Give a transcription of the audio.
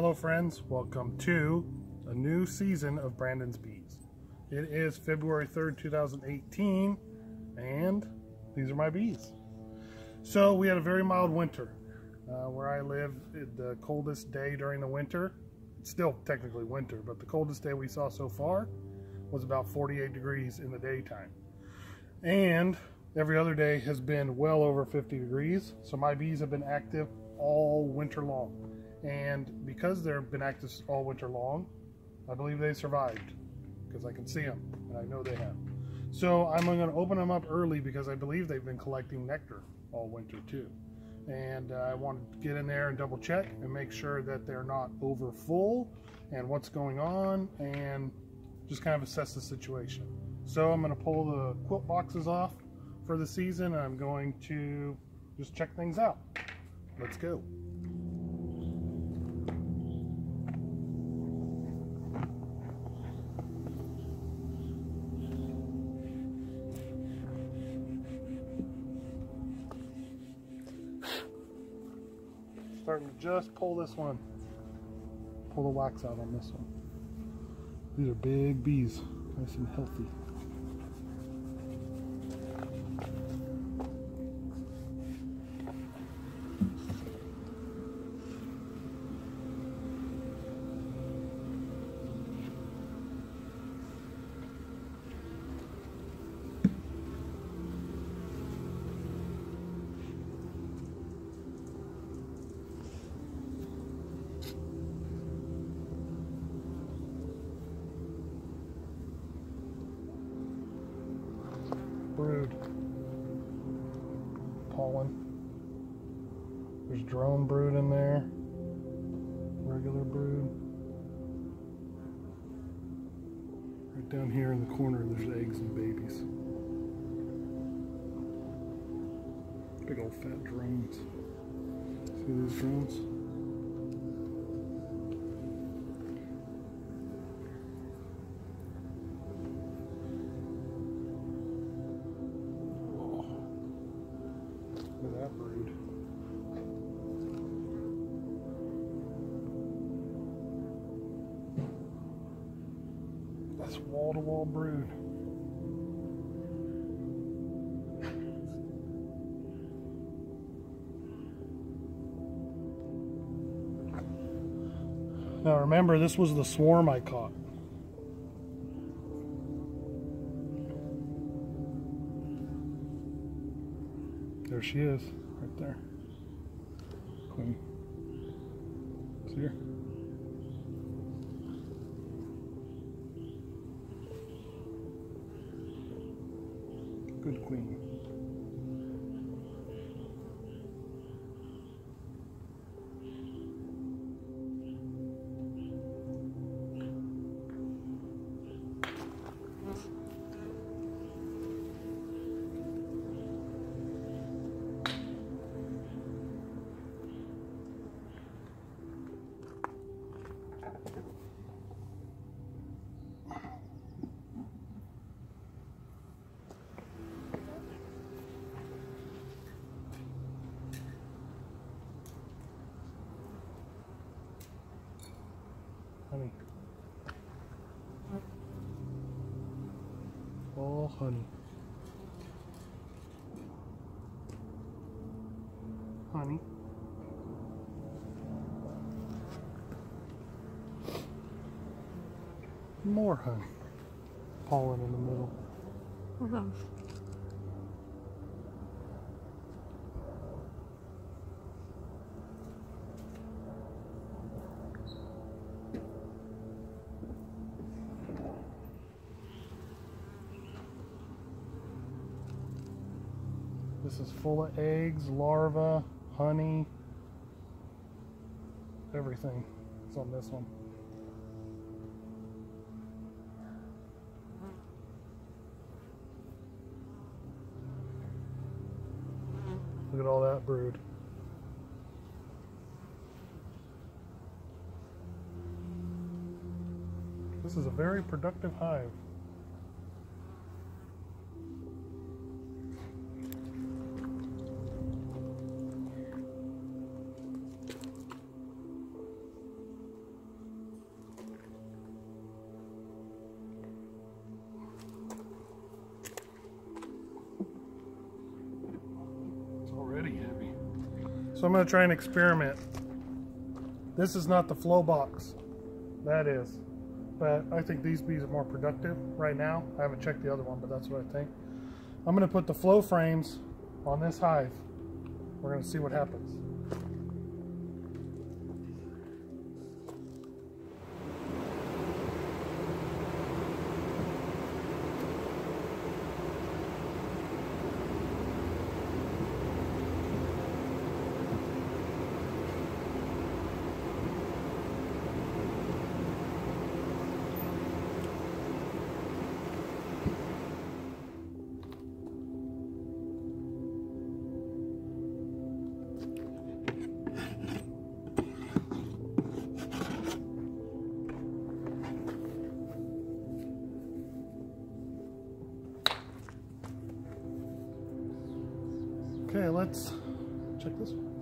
Hello friends, welcome to a new season of Brandon's Bees. It is February 3rd, 2018, and these are my bees. So we had a very mild winter. Where I live, the coldest day during the winter, it's still technically winter, but the coldest day we saw so far was about 48 degrees in the daytime. And every other day has been well over 50 degrees, so my bees have been active all winter long. And because they've been active all winter long, I believe they survived because I can see them and I know they have. So I'm going to open them up early because I believe they've been collecting nectar all winter too. And I wanted to get in there and double check and make sure that they're not over full and what's going on and just kind of assess the situation. So I'm going to pull the quilt boxes off for the season. I'm going to just check things out. Let's go. Starting to just pull this one. Pull the wax out on this one. These are big bees, nice and healthy. Brood. Pollen. There's drone brood in there. Regular brood. Right down here in the corner there's eggs and babies. Big old fat drones. See these drones? Look at that brood. That's wall-to-wall brood. Now remember, this was the swarm I caught. There she is, right there. Queen. See her? Good queen. Honey. Oh, honey. Honey. More honey. Pollen in the middle. Mm-hmm. This is full of eggs, larvae, honey, everything. It's on this one. Look at all that brood. This is a very productive hive. So I'm going to try and experiment. This is not the flow box. That is. But I think these bees are more productive right now. I haven't checked the other one, but that's what I think. I'm going to put the flow frames on this hive. We're going to see what happens. Okay, let's check this one.